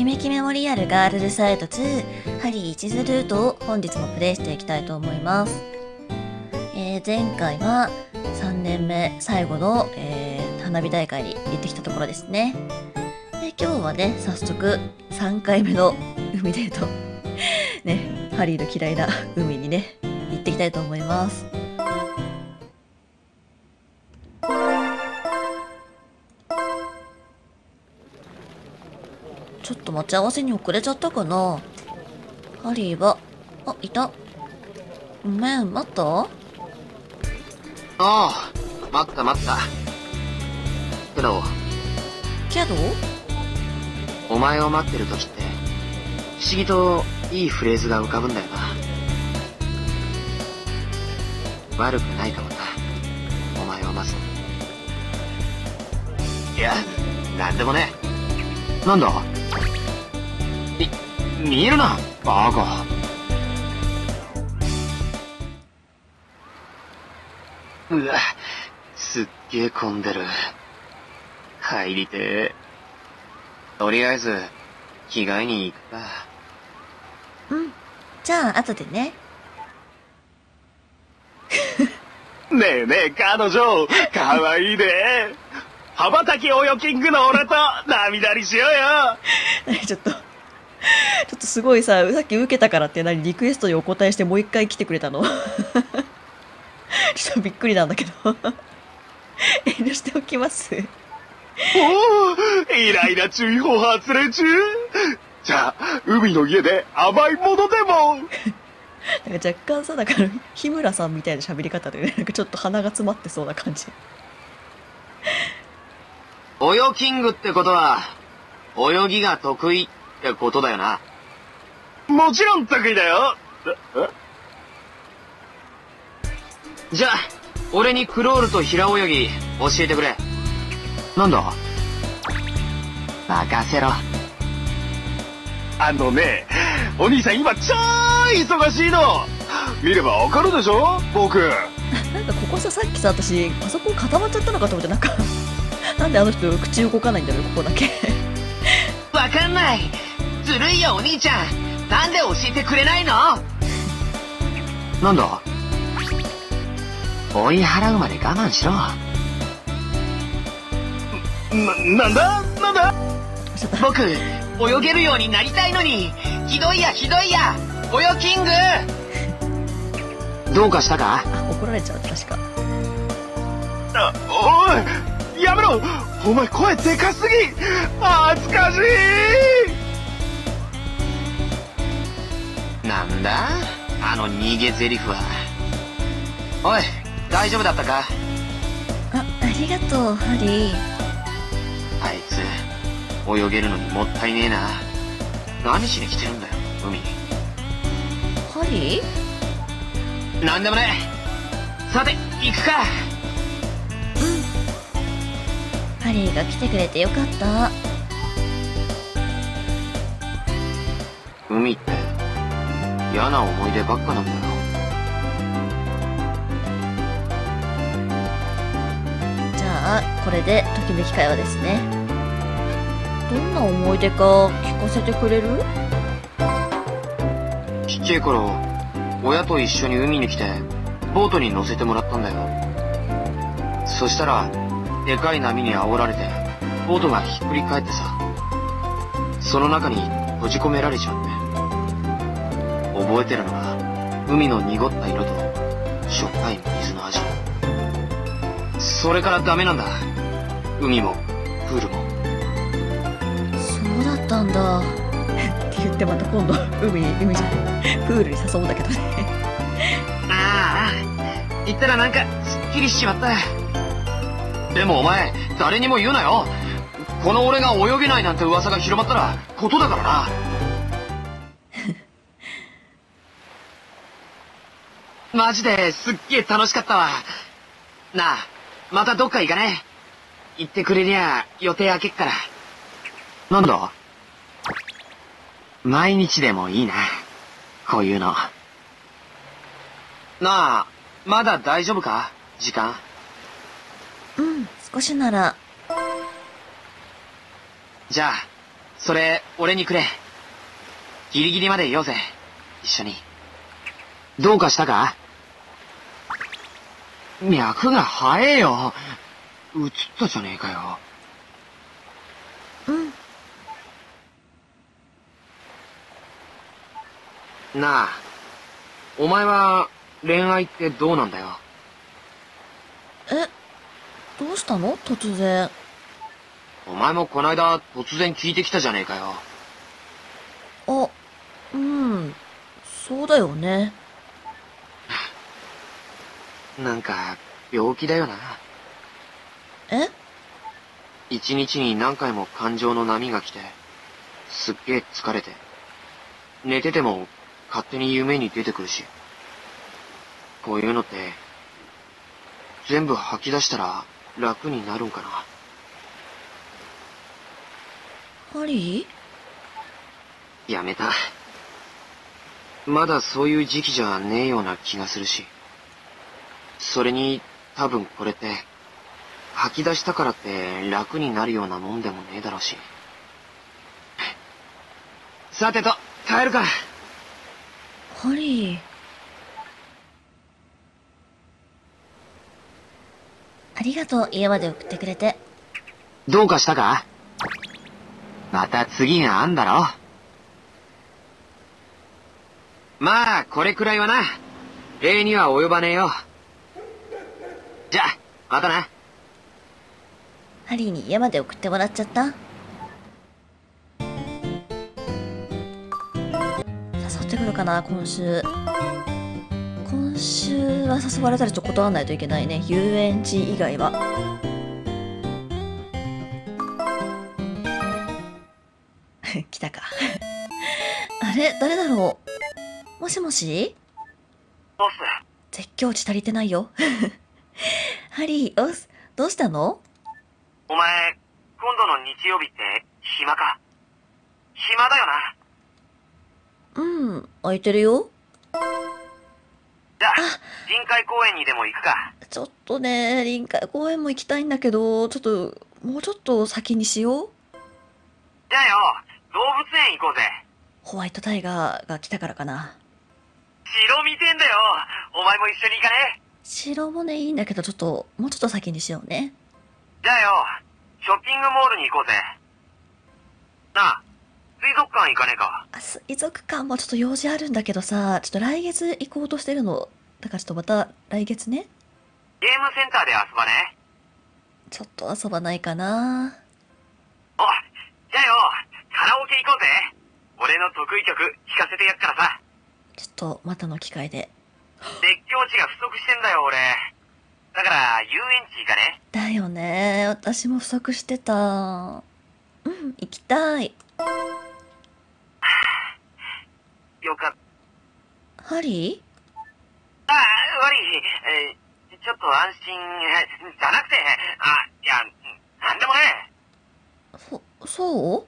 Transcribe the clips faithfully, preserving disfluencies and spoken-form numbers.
キメキメモリアルガールズサイドツーハリーいちずルートを本日もプレイしていきたいと思います。えー、前回はさんねんめ最後の、えー、花火大会に行ってきたところですね。で、今日はね、早速さんかいめの海デート。ね、ハリーの嫌いな海にね、行ってきたいと思います。ちょっと待ち合わせに遅れちゃったかな。ハリーは、あ、いた。ごめん、待った?ああ、待った待った。けど。けど?お前を待ってる時って、不思議といいフレーズが浮かぶんだよな。悪くないかもな、お前を待つ。いや、なんでもね。なんだ?み、見えるな、バカ。うわ、すっげえ混んでる。入りてー。とりあえず、着替えに行くか。うん。じゃあ、後でね。ねえねえ、彼女、かわいいね。羽ばたきおよキングの俺と、涙にしようよ。ちょっと、ちょっとすごいさ、さっき受けたからって何、リクエストにお答えしてもう一回来てくれたのちょっとびっくりなんだけど遠慮しておきますおお、イライラ注意報発令中。じゃあ海の家で甘いものでもなんか若干さ、だから日村さんみたいな喋り方でね、なんかちょっと鼻が詰まってそうな感じ。泳キングってことは泳ぎが得意ってことだよな。もちろん得意だよ。えじゃあ、俺にクロールと平泳ぎ教えてくれ。なんだ?任せろ。あのね、お兄さん今超忙しいの。見ればわかるでしょ僕。なんかここさ、さっきさ、私、パソコン固まっちゃったのかと思って、なんか、なんであの人口動かないんだろう、ここだけ。わかんない。ずるいよ、お兄ちゃん。なんで教えてくれないの?なんだ?追い払うまで我慢しろ。な、なんだなんだ僕、泳げるようになりたいのに。ひどいやひどいや、泳キングどうかしたか?怒られちゃう、確か。あ、おいやめろお前、声でかすぎ。恥ずかしい。なんだあの逃げ台詞は。おい大丈夫だったか?あ、ありがとう、ハリー。あいつ、泳げるのにもったいねえな。何しに来てるんだよ、海に。ハリー?なんでもねえ。さて、行くか。うん。ハリーが来てくれてよかった。海って、嫌な思い出ばっかなんだよ。これでときめき会話ですね。どんな思い出か聞かせてくれる?ちっちゃい頃、親と一緒に海に来てボートに乗せてもらったんだよ。そしたらでかい波に煽られてボートがひっくり返ってさ、その中に閉じ込められちゃって。覚えてるのが海の濁った色としょっぱい水の味。それからダメなんだ。海も、プールも。そうだったんだ。って言ってまた今度、海、海じゃない。プールに誘うんだけどね。ああ、言ったらなんか、すっきりしちまった。でもお前、誰にも言うなよ。この俺が泳げないなんて噂が広まったら、ことだからな。マジですっげえ楽しかったわ。なあ。またどっか行かねえ。行ってくれりゃ予定開けっから。なんだ?毎日でもいいな。こういうの。なあ、まだ大丈夫か?時間。うん、少しなら。じゃあ、それ、俺にくれ。ギリギリまでいようぜ。一緒に。どうかしたか？脈が早えよ。映ったじゃねえかよ。うん。なあ、お前は恋愛ってどうなんだよ。え、どうしたの？突然。お前もこないだ突然聞いてきたじゃねえかよ。あ、うん、そうだよね。なんか、病気だよな。え？一日に何回も感情の波が来て、すっげえ疲れて、寝てても勝手に夢に出てくるし。こういうのって、全部吐き出したら楽になるんかな。ハリー？やめた。まだそういう時期じゃねえような気がするし。それに、多分これって、吐き出したからって楽になるようなもんでもねえだろうし。さてと、帰るか。ハリー。ありがとう、家まで送ってくれて。どうかしたか？また次があんだろ。まあ、これくらいはな。礼には及ばねえよ。じゃあ、またな。ハリーに家まで送ってもらっちゃった。誘ってくるかな、今週。今週は誘われたらちょっと断らないといけないね。遊園地以外は。来たか。あれ、誰だろう。もしもし？オス。絶叫値足りてないよ。ハリー、オス、どうしたの？お前、今度の日曜日って暇か？暇だよな。うん、空いてるよ。じゃあ、臨海公園にでも行くか。ちょっとね、臨海公園も行きたいんだけど、ちょっと、もうちょっと先にしよう。じゃあよ。動物園行こうぜ。ホワイトタイガーが来たからかな。城見てんだよ。お前も一緒に行かね？城もね、いいんだけど、ちょっと、もうちょっと先にしようね。じゃあよ、ショッピングモールに行こうぜ。なあ、水族館行かねえか？あ、水族館もちょっと用事あるんだけどさ、ちょっと来月行こうとしてるの。だからちょっとまた来月ね。ゲームセンターで遊ばね？ちょっと遊ばないかな。おい、じゃあよ、カラオケ行こうぜ。俺の得意曲聴かせてやっからさ。ちょっとまたの機会で。絶叫値が不足してんだよ俺。だから遊園地行かね？だよね、私も不足してた。うん、行きたい。よかった。ハリー？ああ、悪い、えー、ちょっと安心じゃなくて、あ、いや、なんでもねえ。そ、そう？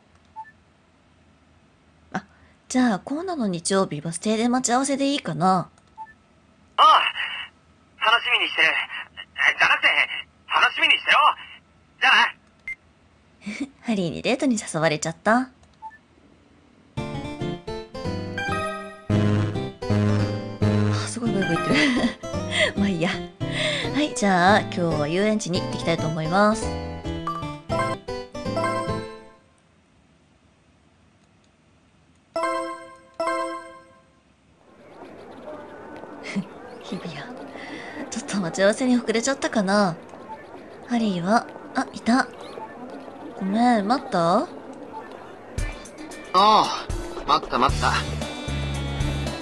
じゃあ、今度の日曜日、バス停で待ち合わせでいいかな？ああ、楽しみにしてる。じゃなくて、楽しみにしてろ。じゃあな。ハリーにデートに誘われちゃった。あ、すごいブイブイ言ってる。まあいいや。はい、じゃあ、今日は遊園地に行ってきたいと思います。待ち合わせに遅れちゃったかな。ハリーは、あ、いた。ごめん、待った？ああ、待った待った。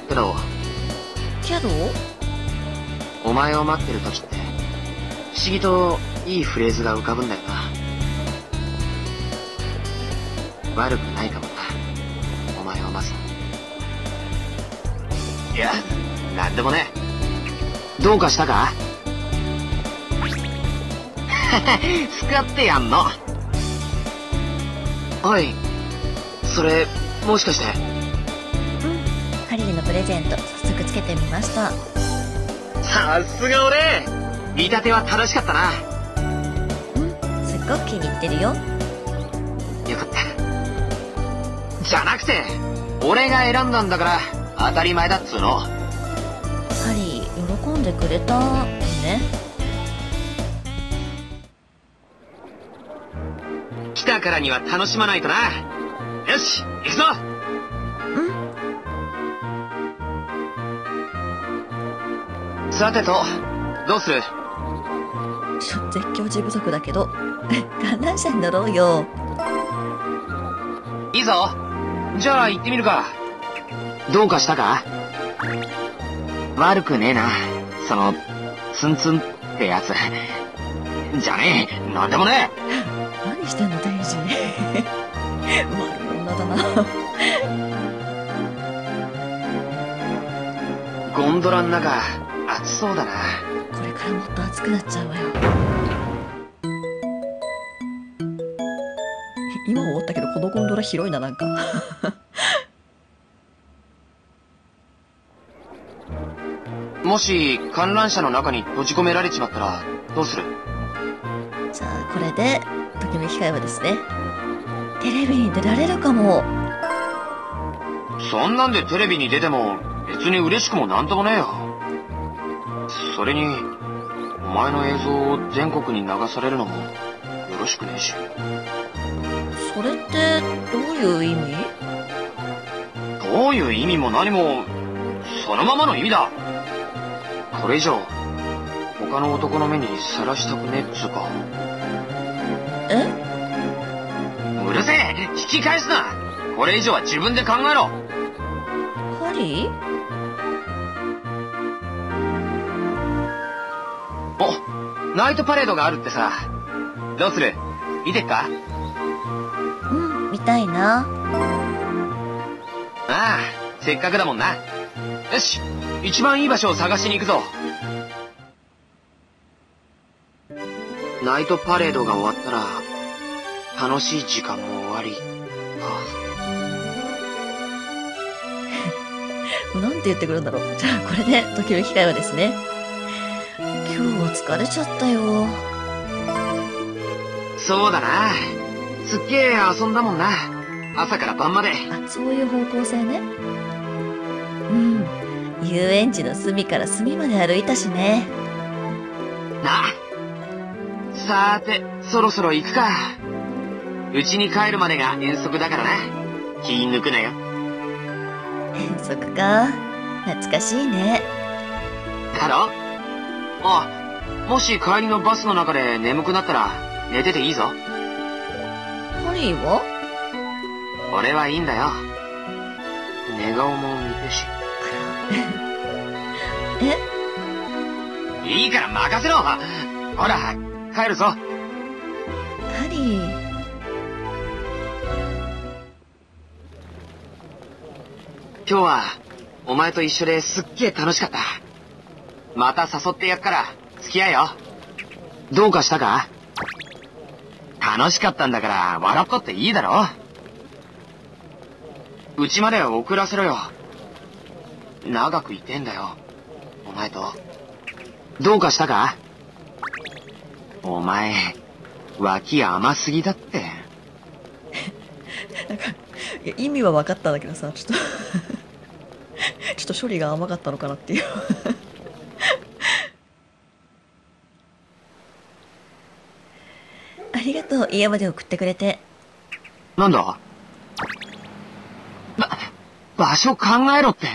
けど。けど？お前を待ってる時って、不思議といいフレーズが浮かぶんだよな。悪くないかもな、お前を待つの。いや、なんでもね。どうかしたか？使ってやんの。おい、それもしかして。うん、ハリーのプレゼント早速つけてみました。さすが俺、見立ては正しかったな。うん、すっごく気に入ってるよ。よかった。じゃなくて俺が選んだんだから当たり前だっつーの。ハリー喜んでくれたね。来たからには楽しまないとな。よし行くぞ。うん。さてとどうする。ちょ絶叫時不足だけど観覧車に乗ろうよ。いいぞ。じゃあ行ってみるか。どうかしたか。悪くねえなそのツンツンってやつじゃねえ。なんでもねえ。何してんの天使悪い女だなゴンドラの中暑そうだな。これからもっと暑くなっちゃうわよ。今思ったけどこのゴンドラ広いななんかもし観覧車の中に閉じ込められちまったらどうする。じゃあこれでときめき会話ですね。テレビに出られるかも。そんなんでテレビに出ても別に嬉しくもなんともねえよ。それにお前の映像を全国に流されるのもよろしくねえし。それってどういう意味。どういう意味も何もそのままの意味だ。これ以上他の男の目にさらしたくねっつうか。えうるせえ引き返すな。これ以上は自分で考えろ。ハリーおナイトパレードがあるってさ。どうする見てっか。うん見たいな。ああせっかくだもんな。よし一番いい場所を探しに行くぞ。ナイトパレードが終わったら楽しい時間も終わりかなんて言ってくるんだろう。じゃあこれで時々会話ですね。今日は疲れちゃったよ。そうだなすっげえ遊んだもんな朝から晩まで。あそういう方向性ね。うん遊園地の隅から隅まで歩いたしね。なあさーてそろそろ行くか。うちに帰るまでが遠足だからな気抜くなよ。遠足か懐かしいねだろ。あもし帰りのバスの中で眠くなったら寝てていいぞ。ハリーは俺はいいんだよ寝顔も見るしえいいから任せろ。ほら帰るぞハリー。今日はお前と一緒ですっげえ楽しかった。また誘ってやっから付き合えよ。どうかしたか。楽しかったんだから笑ったっていいだろ。うちまで送らせろよ。長くいてんだよお前と。どうかしたか。お前脇甘すぎだってなんかいや意味は分かったんだけどさちょっとちょっと処理が甘かったのかなっていうありがとう家まで送ってくれて。なんだば場所考えろって。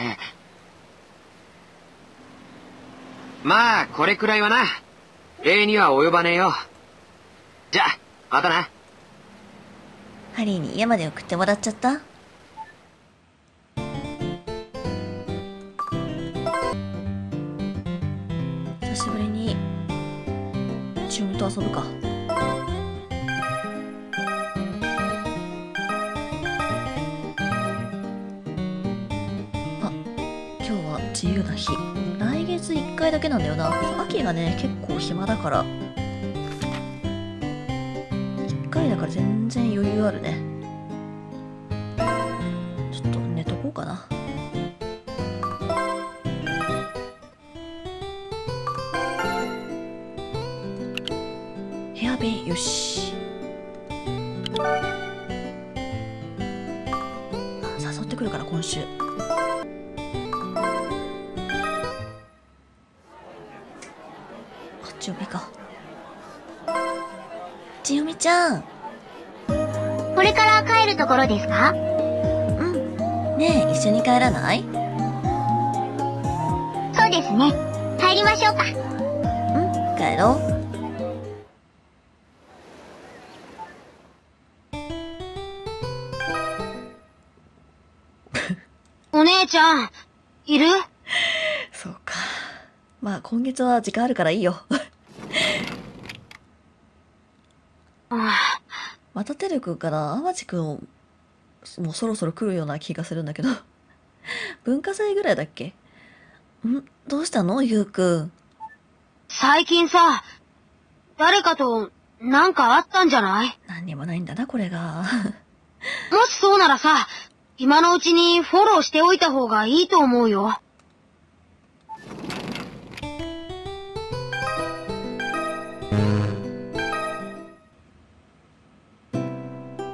まあこれくらいはな礼には及ばねえよ。じゃあまたな。ハリーに家まで送ってもらっちゃった。久しぶりにチュームと遊ぶか。あ今日は自由な日。いっかいだけなんだよな。秋がね結構暇だからいっかいだから全然余裕あるね。ちょっと寝とこうかな。ヘア弁よし。取ってくるから今週。こっち読みか。ちよみちゃん、これから帰るところですか？うん。ねえ、一緒に帰らない？そうですね。帰りましょうか。うん、帰ろう。お姉ちゃん、いる？そうか。まあ、今月は時間あるからいいよ。ああ。またてるくんから、淡路くん、もうそろそろ来るような気がするんだけど。文化祭ぐらいだっけ？ん？どうしたの？ゆうくん。最近さ、誰かと、なんかあったんじゃない？何にもないんだな、これが。もしそうならさ、今のうちにフォローしておいた方がいいと思うよ。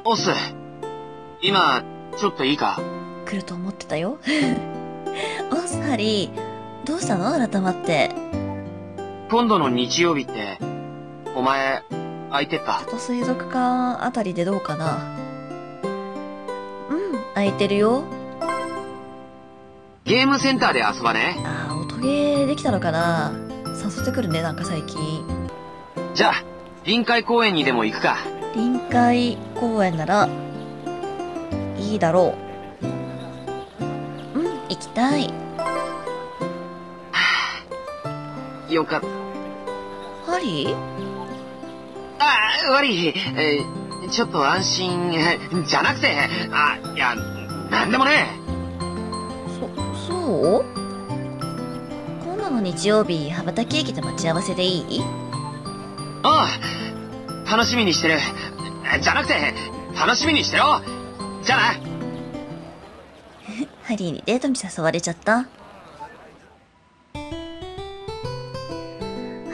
オス、今、ちょっといいか？来ると思ってたよ。オス、ハリー、どうしたの？改まって。今度の日曜日って、お前、空いてた？里水族館あたりでどうかな？空いてるよ。ゲームセンターで遊ばね？ああ、音ゲーできたのかな。誘ってくるね、なんか最近。じゃあ、臨海公園にでも行くか。臨海公園なら、いいだろう。うん、行きたい。はあ、よかった。ハリー？ああ、悪い。えーちょっと安心、じゃなくて、あ、いや、なんでもね。そ、そう？今度の日曜日、羽ばたき駅で待ち合わせでいい？ああ、楽しみにしてる。じゃなくて、楽しみにしてろ。じゃな。ハリーにデートに誘われちゃった。は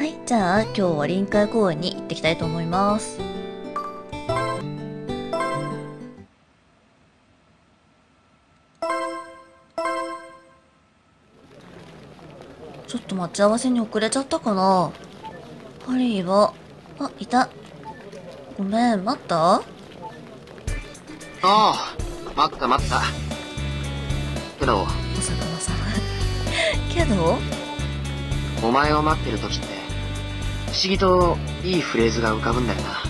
い、じゃあ今日は臨海公園に行ってきたいと思います。ちょっと待ち合わせに遅れちゃったかな。ハリーは、あ、いた。ごめん、待った？ああ、待った待った。けど。まさかまさか。けど？お前を待ってる時って、不思議といいフレーズが浮かぶんだよな。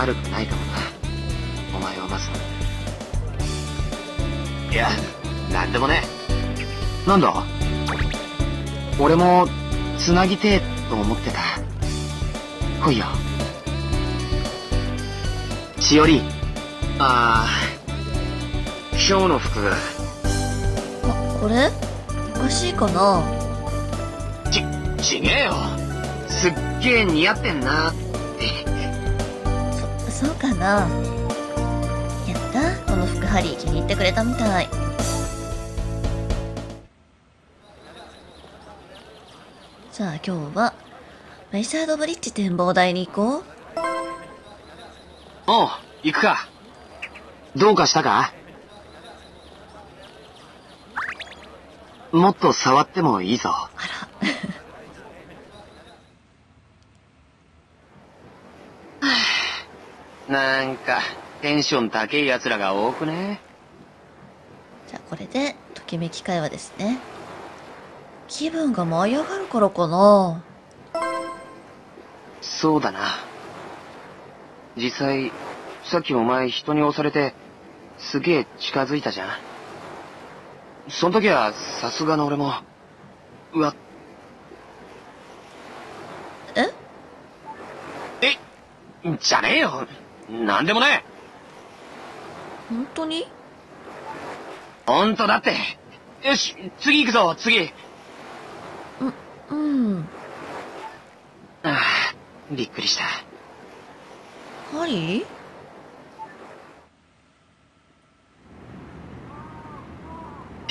悪くないかもな、お前を待つの。いや、なんでもね。なんだ？俺も、つなぎてえと思ってた。来いよ。しおり。ああ、今日の服。あ、これ？おかしいかな？ち、ちげえよ。すっげえ似合ってんなって。そ、そうかな？やった？この服ハリー気に入ってくれたみたい。じゃあ今日は、メシャードブリッジ展望台に行こう。おう、行くか。どうかしたか？もっと触ってもいいぞ。あら。なんか、テンション高い奴らが多くね。じゃあこれで、ときめき会話ですね。気分が舞い上がるからかな。そうだな。実際、さっきお前人に押されて、すげえ近づいたじゃん。その時は、さすがの俺も、うわ。え？え、じゃねえよ。なんでもねえ。本当に？本当だって。よし、次行くぞ、次。うん。ああ、びっくりした。ハリー？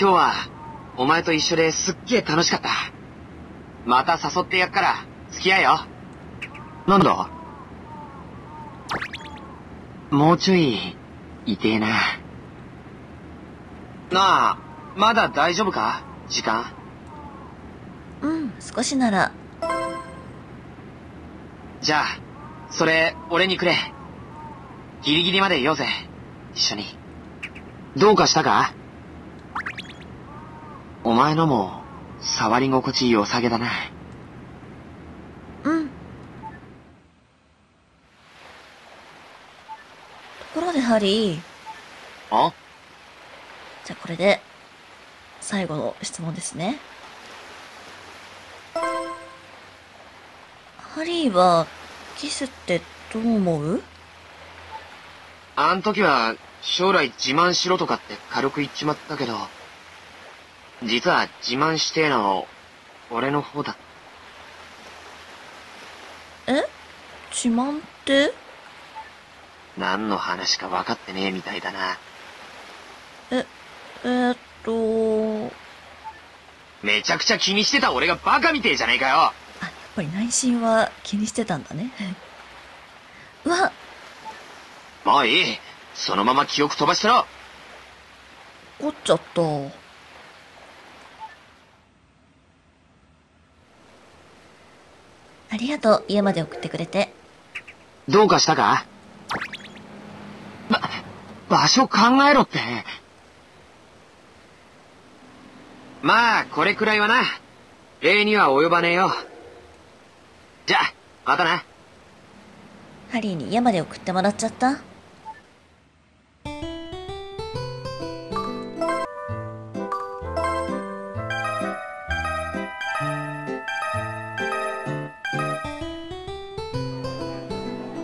今日は、お前と一緒ですっげえ楽しかった。また誘ってやっから、付き合えよ。なんだ？もうちょい、痛えな。なあ、まだ大丈夫か？時間。うん、少しなら。じゃあ、それ、俺にくれ。ギリギリまでいようぜ。一緒に。どうかしたか？お前のも、触り心地良さげだな。うん。ところでハリー。あ？じゃあこれで、最後の質問ですね。ハリーは、キスってどう思う？あん時は、将来自慢しろとかって軽く言っちまったけど、実は自慢してえの、俺の方だ。え？自慢って？何の話か分かってねえみたいだな。え、えーっと。めちゃくちゃ気にしてた俺がバカみてえじゃねえかよ。あ、やっぱり内心は気にしてたんだね。うわっ。もういい。そのまま記憶飛ばしてろ。怒っちゃった。ありがとう、家まで送ってくれて。どうかしたか？ば、場所考えろって。まあ、これくらいはな。礼には及ばねえよ。じゃあ、またな。ハリーに家まで送ってもらっちゃった。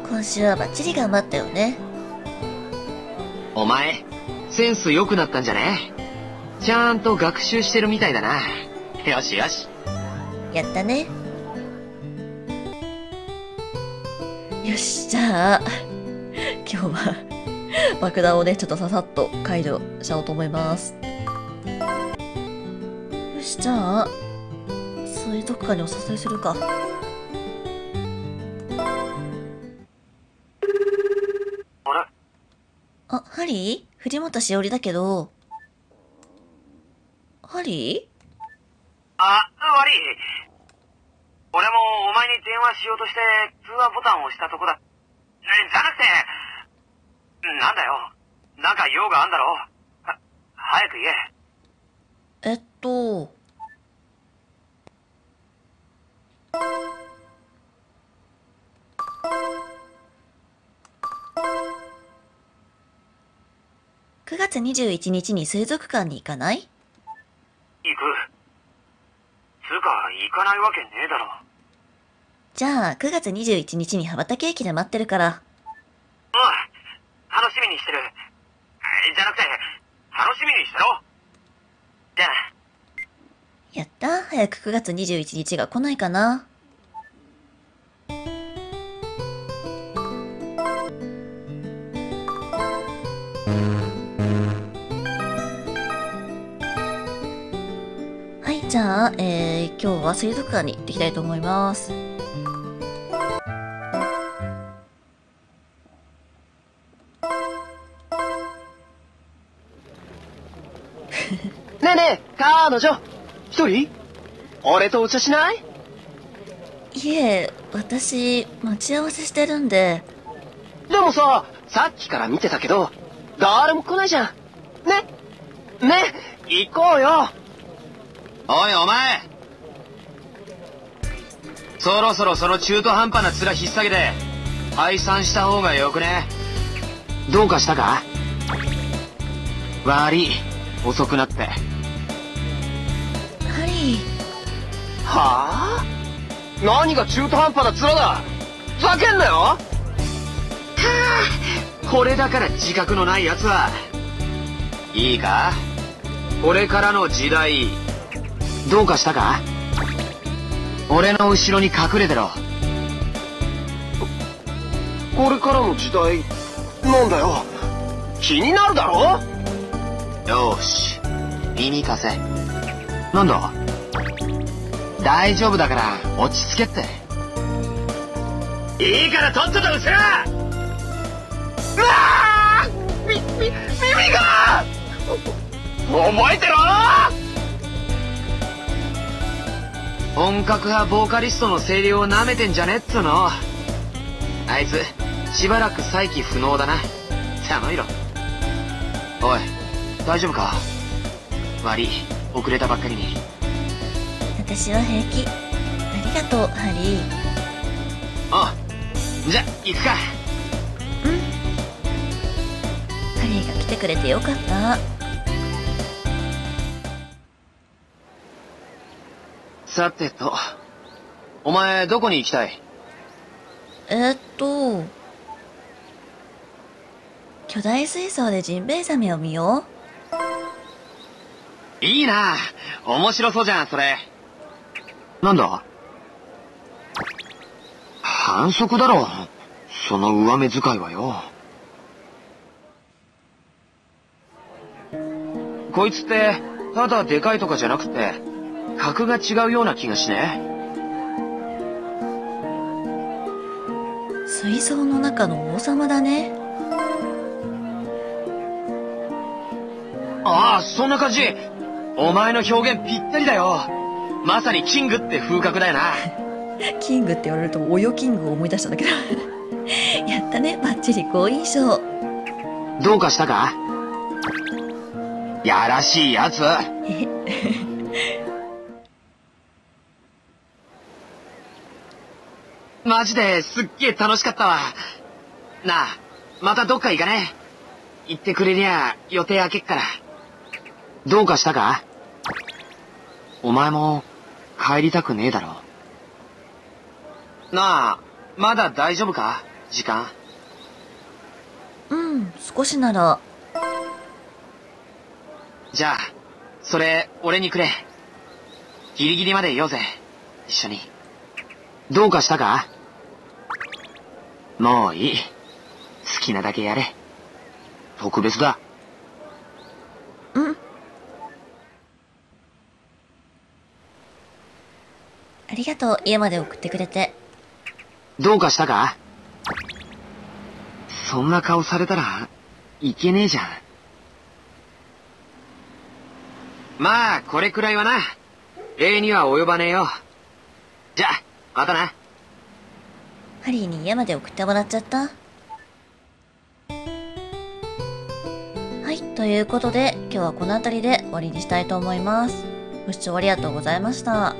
今週はバッチリ頑張ったよね。お前、センス良くなったんじゃね？ちゃんと学習してるみたいだな。よしよし。やったね。よし、じゃあ、今日は爆弾をね、ちょっとささっと解除しちゃおうと思います。よし、じゃあ、水族館にお誘いするか。あ、ハリー？藤本しおりだけど。ハリー？あ、悪い。俺もお前に電話しようとして通話ボタンを押したとこだ。じゃなくて、なんだよ。なんか用があんだろ。は、早く言え。えっと。くがつにじゅういちにちに水族館に行かない？行く。つうか、行かないわけねえだろ。じゃあ、くがつにじゅういちにちに羽ばたき駅で待ってるから。うん、楽しみにしてる。じゃなくて、楽しみにしてろ。じゃあ。やった、早くくがつにじゅういちにちが来ないかな。じゃあ、えー、今日は水族館に行ってきたいと思います。ねえねえ、彼女、一人？俺とお茶しない？いえ、私、待ち合わせしてるんで。でもさ、さっきから見てたけど、誰も来ないじゃん。ね、ね、行こうよ。おいお前、そろそろその中途半端な面引っ提げて解散した方がよくね？どうかしたか？悪い、遅くなって。ハリー。はあ？何が中途半端な面だ。ふざけんなよ。はあ、これだから自覚のない奴は。いいか、これからの時代。どうかしたか？俺の後ろに隠れてろ。これからの時代なんだよ。気になるだろ？よーし、耳貸せ。なんだ？大丈夫だから落ち着けって。いいからとっととうせろ。うわー！覚えてろー。本格派ボーカリストの声量をなめてんじゃねっつうの。あいつしばらく再起不能だな。頼みろ。おい大丈夫か。悪い、遅れたばっかりに。私は平気。ありがとうハリー。ああ、じゃ行くか。うん、ハリーが来てくれてよかった。さてと、お前どこに行きたい？えーっと巨大水槽でジンベエザメを見よう。いいな、面白そうじゃんそれ。なんだ、反則だろ、その上目遣いはよ。こいつってただでかいとかじゃなくて格が違うような気がしね。水槽の中の王様だね。ああ、そんな感じ。お前の表現ぴったりだよ。まさにキングって風格だよな。キングって言われるとおよキングを思い出したんだけどやったね、バッチリ好印象。どうかしたか？やらしいやつ。マジですっげえ楽しかったわ。なあ、またどっか行かね？行ってくれりゃ予定開けっから。どうかしたか？お前も帰りたくねえだろ。なあ、まだ大丈夫か？時間。うん、少しなら。じゃあ、それ俺にくれ。ギリギリまでいようぜ、一緒に。どうかしたか？もういい。好きなだけやれ。特別だ。うん。ありがとう、家まで送ってくれて。どうかしたか？そんな顔されたらいけねえじゃん。まあこれくらいはな、礼には及ばねえよ。じゃあまたな。ハリーに家まで送ってもらっちゃった。はい、ということで今日はこの辺りで終わりにしたいと思います。ご視聴ありがとうございました。